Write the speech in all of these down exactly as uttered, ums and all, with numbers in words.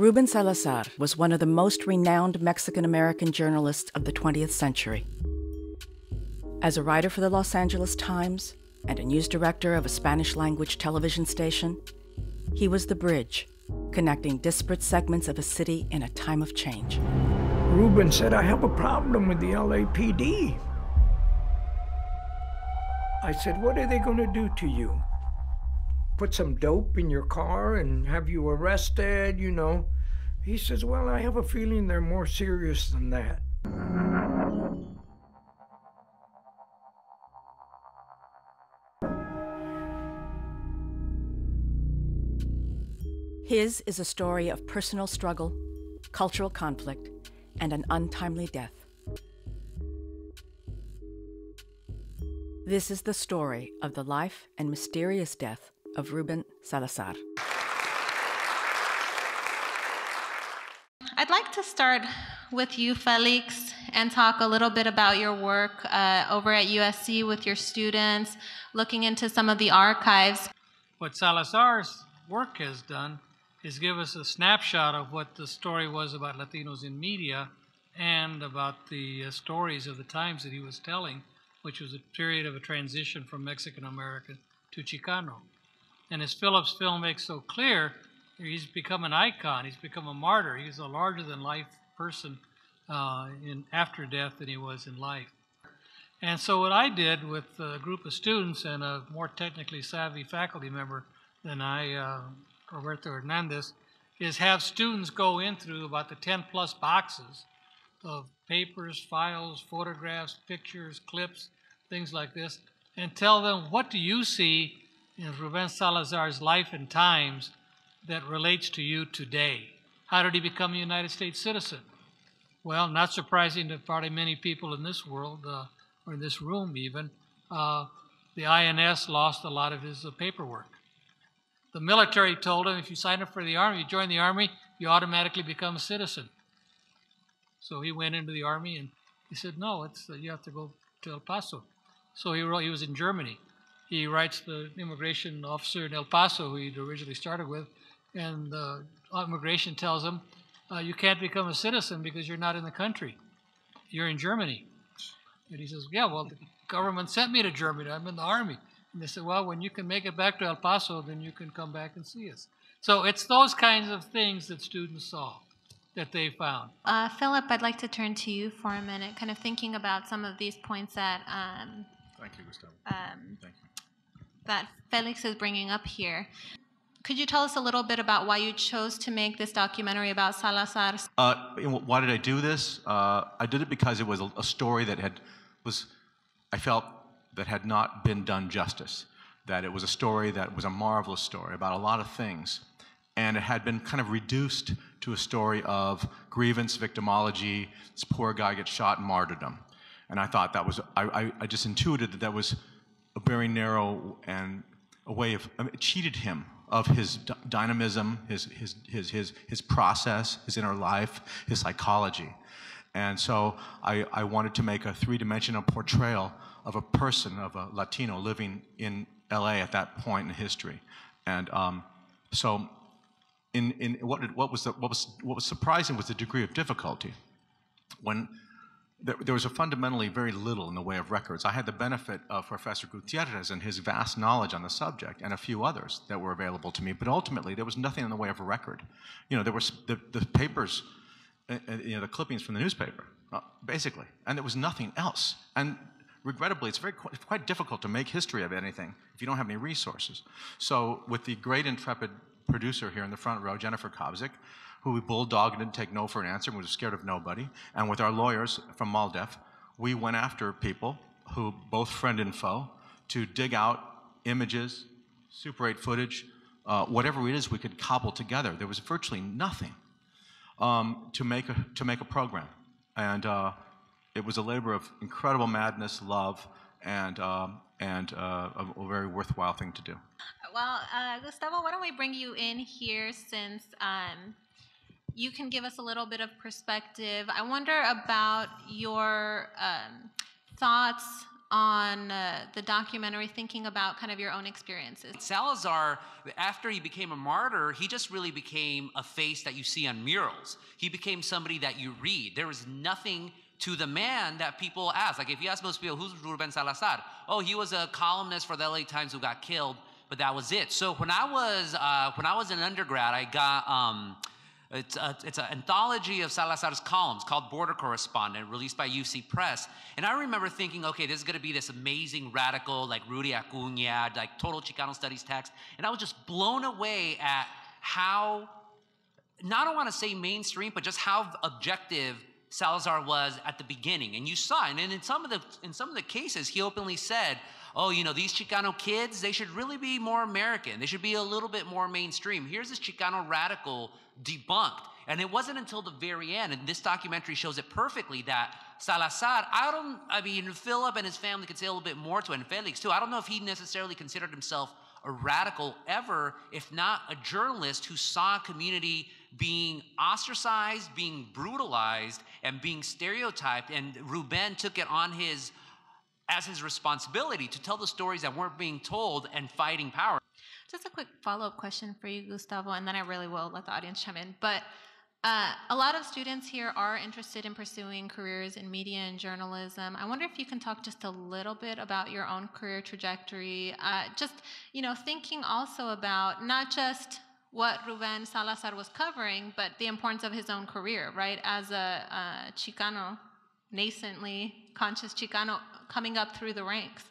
Ruben Salazar was one of the most renowned Mexican-American journalists of the twentieth century. As a writer for the Los Angeles Times and a news director of a Spanish-language television station, he was the bridge connecting disparate segments of a city in a time of change. Ruben said, "I have a problem with the L A P D." I said, "What are they going to do to you? Put some dope in your car and have you arrested, you know?" He says, "Well, I have a feeling they're more serious than that." His is a story of personal struggle, cultural conflict, and an untimely death. This is the story of the life and mysterious death of Ruben Salazar. I'd like to start with you, Felix, and talk a little bit about your work uh, over at U S C with your students, looking into some of the archives. What Salazar's work has done is give us a snapshot of what the story was about Latinos in media and about the uh, stories of the times that he was telling, which was a period of a transition from Mexican-American to Chicano. And as Philip's film makes so clear, he's become an icon, he's become a martyr, he's a larger-than-life person uh, in after death than he was in life. And so what I did with a group of students and a more technically savvy faculty member than I, uh, Roberto Hernandez, is have students go in through about the ten-plus boxes of papers, files, photographs, pictures, clips, things like this, and tell them, what do you see in Ruben Salazar's life and times that relates to you today? How did he become a United States citizen? Well, not surprising to probably many people in this world, uh, or in this room even, uh, the I N S lost a lot of his uh, paperwork. The military told him, if you sign up for the Army, you join the Army, you automatically become a citizen. So he went into the Army, and he said, no, it's, uh, you have to go to El Paso. So he, wrote, he was in Germany. He writes the immigration officer in El Paso, who he'd originally started with, and uh, immigration tells him, uh, you can't become a citizen because you're not in the country. You're in Germany. And he says, yeah, well, the government sent me to Germany. I'm in the Army. And they said, well, when you can make it back to El Paso, then you can come back and see us. So it's those kinds of things that students saw, that they found. Uh, Philip, I'd like to turn to you for a minute, kind of thinking about some of these points that um, Thank you, Gustavo. Um, Thank you. that Felix is bringing up here. Could you tell us a little bit about why you chose to make this documentary about Salazar? Uh, why did I do this? Uh, I did it because it was a, a story that had was, I felt, that had not been done justice. That it was a story that was a marvelous story about a lot of things. And it had been kind of reduced to a story of grievance, victimology, this poor guy gets shot and martyrdom. And I thought that was, I, I, I just intuited that that was a very narrow and a way of, I mean, it cheated him of his dynamism, his, his, his, his, his process, his inner life, his psychology. And so I, I wanted to make a three-dimensional portrayal of a person, of a Latino living in L A at that point in history. And um, so, In, in what, what, was the, what, was, what was surprising was the degree of difficulty. When there, there was a fundamentally very little in the way of records. I had the benefit of Professor Gutierrez and his vast knowledge on the subject and a few others that were available to me, but ultimately there was nothing in the way of a record. You know, there were the, the papers, uh, you know, the clippings from the newspaper, uh, basically, and there was nothing else. And regrettably, it's very quite difficult to make history of anything if you don't have any resources. So with the great intrepid producer here in the front row, Jennifer Kobzik, who we bulldogged and didn't take no for an answer and was scared of nobody. And with our lawyers from MALDEF, we went after people who, both friend and foe, to dig out images, Super eight footage, uh, whatever it is we could cobble together. There was virtually nothing um, to, make a, to make a program. And uh, it was a labor of incredible madness, love, and uh, and uh, a, a very worthwhile thing to do. Well, uh, Gustavo, why don't we bring you in here since um, you can give us a little bit of perspective. I wonder about your um, thoughts on uh, the documentary, thinking about kind of your own experiences? Salazar, after he became a martyr, he just really became a face that you see on murals. He became somebody that you read. There was nothing to the man that people ask. Like, if you ask most people, who's Ruben Salazar? Oh, he was a columnist for the L A Times who got killed, but that was it. So when I was, uh, when I was an undergrad, I got... Um, It's a, it's an anthology of Salazar's columns called Border Correspondent, released by U C Press. And I remember thinking, okay, this is going to be this amazing radical, like Rudy Acuña, like total Chicano studies text. And I was just blown away at how, not I don't want to say mainstream, but just how objective Salazar was at the beginning. And you saw, and in some of the in some of the cases, he openly said, oh, you know, these Chicano kids, they should really be more American. They should be a little bit more mainstream. Here's this Chicano radical debunked. And it wasn't until the very end, and this documentary shows it perfectly, that Salazar, I don't, I mean, Philip and his family could say a little bit more to it, and Felix too. I don't know if he necessarily considered himself a radical ever, if not a journalist who saw a community being ostracized, being brutalized, and being stereotyped. And Ruben took it on his as his responsibility to tell the stories that weren't being told and fighting power. Just a quick follow-up question for you, Gustavo, and then I really will let the audience chime in. But uh, a lot of students here are interested in pursuing careers in media and journalism. I wonder if you can talk just a little bit about your own career trajectory, uh, just, you know, thinking also about not just what Ruben Salazar was covering, but the importance of his own career, right, as a uh, Chicano, nascently conscious Chicano coming up through the ranks.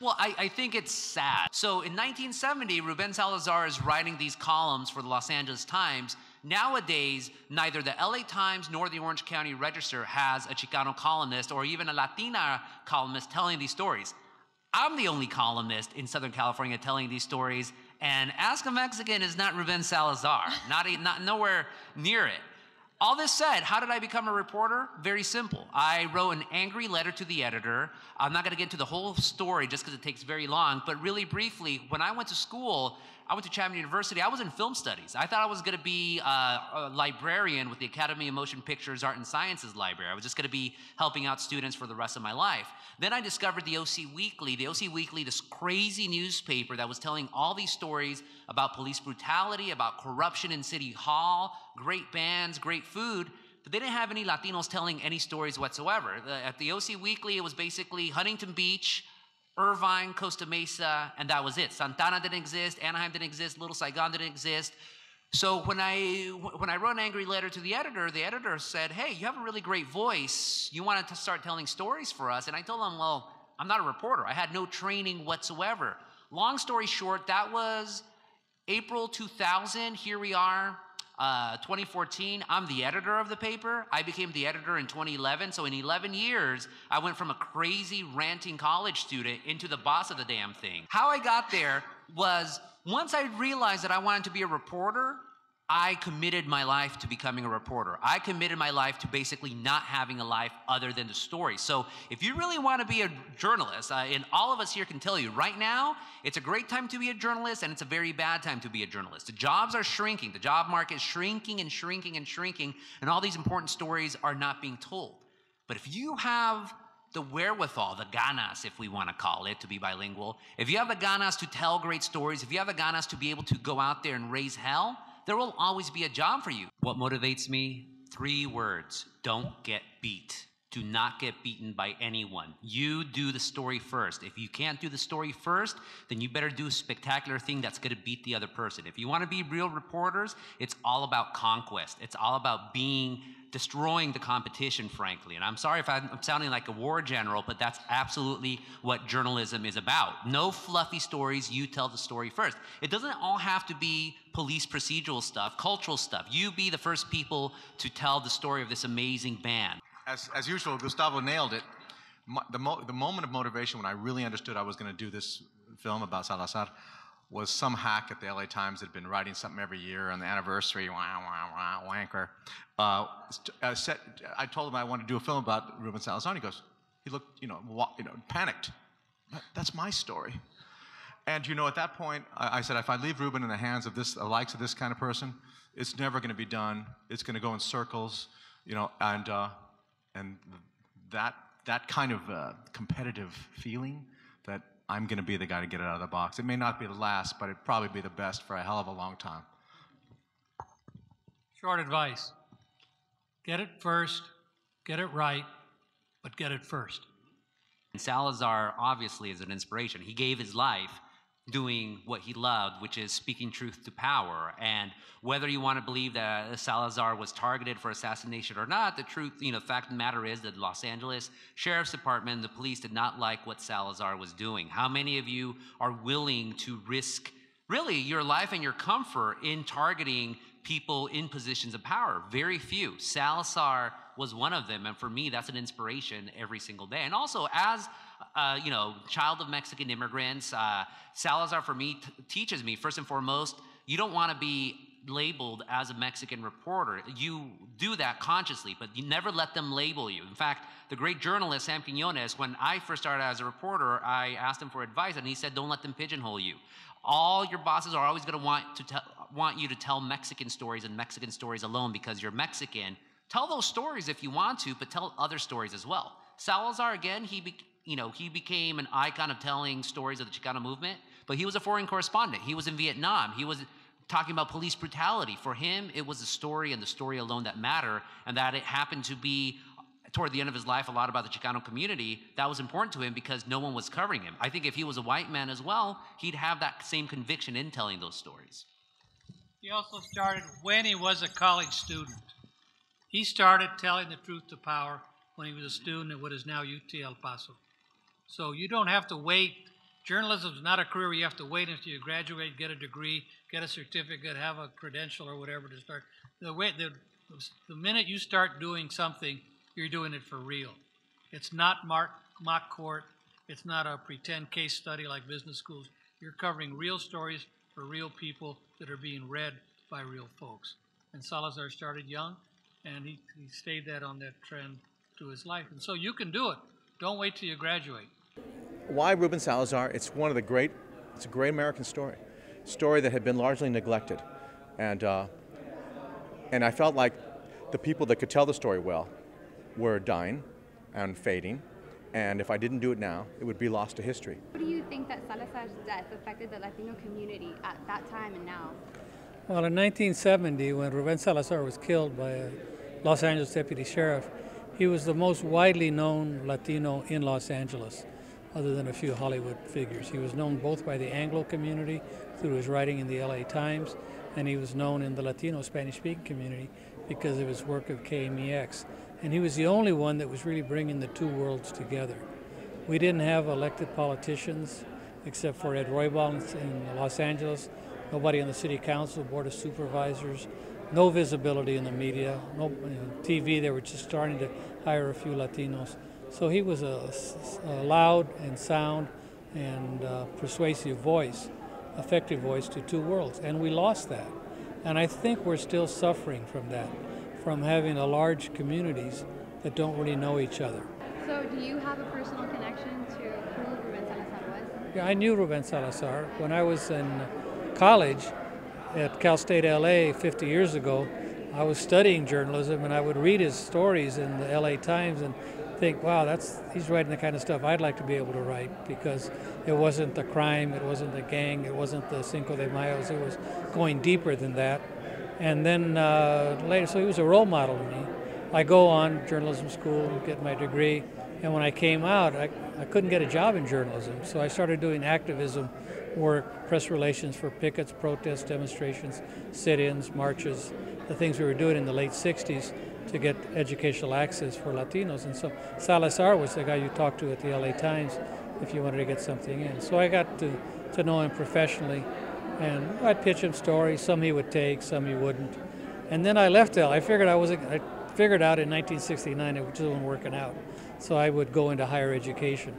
Well, I, I think it's sad. So in nineteen seventy, Ruben Salazar is writing these columns for the Los Angeles Times. Nowadays, neither the L A Times nor the Orange County Register has a Chicano columnist or even a Latina columnist telling these stories. I'm the only columnist in Southern California telling these stories, and Ask a Mexican is not Ruben Salazar, not, a, not nowhere near it. All this said, how did I become a reporter? Very simple. I wrote an angry letter to the editor. I'm not going to get into the whole story just because it takes very long, but really briefly, when I went to school, I went to Chapman University, I was in film studies. I thought I was going to be uh, a librarian with the Academy of Motion Pictures, Art and Sciences Library. I was just going to be helping out students for the rest of my life. Then I discovered the O C Weekly. The O C Weekly, this crazy newspaper that was telling all these stories about police brutality, about corruption in City Hall, great bands, great food, but they didn't have any Latinos telling any stories whatsoever. At the O C Weekly, it was basically Huntington Beach, Irvine, Costa Mesa, and that was it. Santana didn't exist, Anaheim didn't exist, Little Saigon didn't exist. So when I, when I wrote an angry letter to the editor, the editor said, hey, you have a really great voice. You want to start telling stories for us? And I told him, well, I'm not a reporter. I had no training whatsoever. Long story short, that was April two thousand. Here we are. Uh, twenty fourteen, I'm the editor of the paper. I became the editor in twenty eleven. So in eleven years, I went from a crazy ranting college student into the boss of the damn thing. How I got there was once I realized that I wanted to be a reporter, I committed my life to becoming a reporter. I committed my life to basically not having a life other than the story. So if you really want to be a journalist, uh, and all of us here can tell you right now, it's a great time to be a journalist and it's a very bad time to be a journalist. The jobs are shrinking. The job market is shrinking and shrinking and shrinking, and all these important stories are not being told. But if you have the wherewithal, the ganas, if we want to call it, to be bilingual, if you have the ganas to tell great stories, if you have the ganas to be able to go out there and raise hell, there will always be a job for you. What motivates me? Three words. Don't get beat. Do not get beaten by anyone. You do the story first. If you can't do the story first, then you better do a spectacular thing that's going to beat the other person. If you want to be real reporters, it's all about conquest. It's all about being, destroying the competition, frankly. And I'm sorry if I'm sounding like a war general, but that's absolutely what journalism is about. No fluffy stories. You tell the story first. It doesn't all have to be police procedural stuff, cultural stuff. You be the first people to tell the story of this amazing band. As, as usual, Gustavo nailed it. My, the, mo the moment of motivation when I really understood I was going to do this film about Salazar was some hack at the L A Times that had been writing something every year on the anniversary, wah, wah, wah, wanker. Uh, I, said, I told him I wanted to do a film about Ruben Salazar, and he goes, he looked, you know, you know panicked. That's my story. And, you know, at that point, I, I said, if I leave Ruben in the hands of this, the likes of this kind of person, it's never going to be done. It's going to go in circles, you know, and... Uh, And that that kind of uh, competitive feeling that I'm going to be the guy to get it out of the box. It may not be the last, but it'd probably be the best for a hell of a long time. Short advice. Get it first, get it right, but get it first. And Salazar obviously is an inspiration. He gave his life doing what he loved, which is speaking truth to power. And whether you want to believe that Salazar was targeted for assassination or not, the truth, you know, fact of the matter is that the Los Angeles Sheriff's Department, the police did not like what Salazar was doing. How many of you are willing to risk, really, your life and your comfort in targeting people in positions of power? Very few. Salazar was one of them, and for me, that's an inspiration every single day. And also, as Uh, you know, child of Mexican immigrants, uh, Salazar for me t teaches me, first and foremost, you don't want to be labeled as a Mexican reporter. You do that consciously, but you never let them label you. In fact, the great journalist Sam Quinones, when I first started as a reporter, I asked him for advice, and he said, don't let them pigeonhole you. All your bosses are always going to want to te want you to tell Mexican stories and Mexican stories alone because you're Mexican. Tell those stories if you want to, but tell other stories as well. Salazar, again, he became You know, he became an icon of telling stories of the Chicano movement, but he was a foreign correspondent. He was in Vietnam. He was talking about police brutality. For him, it was the story and the story alone that mattered, and that it happened to be, toward the end of his life, a lot about the Chicano community. That was important to him because no one was covering him. I think if he was a white man as well, he'd have that same conviction in telling those stories. He also started when he was a college student. He started telling the truth to power when he was a student at what is now U T El Paso. So you don't have to wait. Journalism is not a career where you have to wait until you graduate, get a degree, get a certificate, have a credential or whatever to start. The, way, the, the minute you start doing something, you're doing it for real. It's not mock, mock court. It's not a pretend case study like business schools. You're covering real stories for real people that are being read by real folks. And Salazar started young, and he, he stayed that on that trend to his life. And so you can do it. Don't wait till you graduate. Why Ruben Salazar? It's one of the great, it's a great American story, a story that had been largely neglected. And, uh, and I felt like the people that could tell the story well were dying and fading. And if I didn't do it now, it would be lost to history. How do you think that Salazar's death affected the Latino community at that time and now? Well, in nineteen seventy, when Ruben Salazar was killed by a Los Angeles deputy sheriff, he was the most widely known Latino in Los Angeles, other than a few Hollywood figures. He was known both by the Anglo community through his writing in the L A Times, and he was known in the Latino Spanish-speaking community because of his work of K M E X. And he was the only one that was really bringing the two worlds together. We didn't have elected politicians, except for Ed Roybal in Los Angeles, nobody on the city council, board of supervisors, no visibility in the media, no you know, T V. They were just starting to hire a few Latinos. So he was a, a loud and sound and uh, persuasive voice, effective voice to two worlds, and we lost that. And I think we're still suffering from that, from having a large communities that don't really know each other. So do you have a personal connection to who Ruben Salazar was? Yeah, I knew Ruben Salazar. When I was in college, at Cal State L A fifty years ago, I was studying journalism, and I would read his stories in the L A Times and think, wow, that's he's writing the kind of stuff I'd like to be able to write, because it wasn't the crime, it wasn't the gang, it wasn't the Cinco de Mayos, it was going deeper than that. And then uh, later, so he was a role model to me. I go on journalism school, get my degree, and when I came out, I, I couldn't get a job in journalism, so I started doing activism work, press relations for pickets, protests, demonstrations, sit-ins, marches, the things we were doing in the late sixties to get educational access for Latinos. And so Salazar was the guy you talked to at the L A Times if you wanted to get something in. So I got to, to know him professionally, and I'd pitch him stories. Some he would take, some he wouldn't. And then I left L A. I figured I wasn't, I figured out in nineteen sixty-nine it wasn't working out. So I would go into higher education.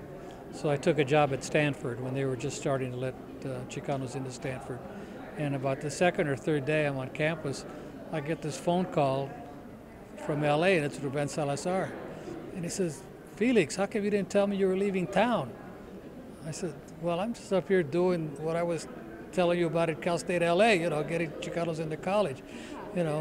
So I took a job at Stanford when they were just starting to let uh, Chicanos into Stanford. And about the second or third day I'm on campus, I get this phone call from L A, and it's Ruben Salazar. And he says, Felix, how come you didn't tell me you were leaving town? I said, well, I'm just up here doing what I was telling you about at Cal State L A, you know, getting Chicanos into college, you know.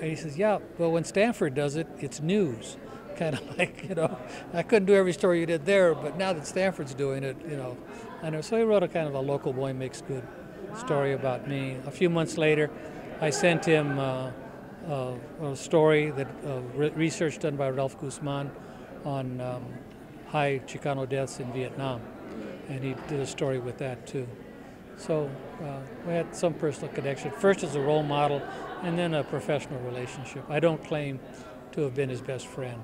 And he says, yeah, but when Stanford does it, it's news. kind of like, you know, I couldn't do every story you did there, but now that Stanford's doing it, you know. And so he wrote a kind of a local boy makes good story about me. A few months later, I sent him uh, uh, a story that uh, re research done by Ralph Guzman on um, high Chicano deaths in Vietnam, and he did a story with that too. So uh, we had some personal connection, first as a role model, and then a professional relationship. I don't claim to have been his best friend,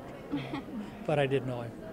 but I did know him.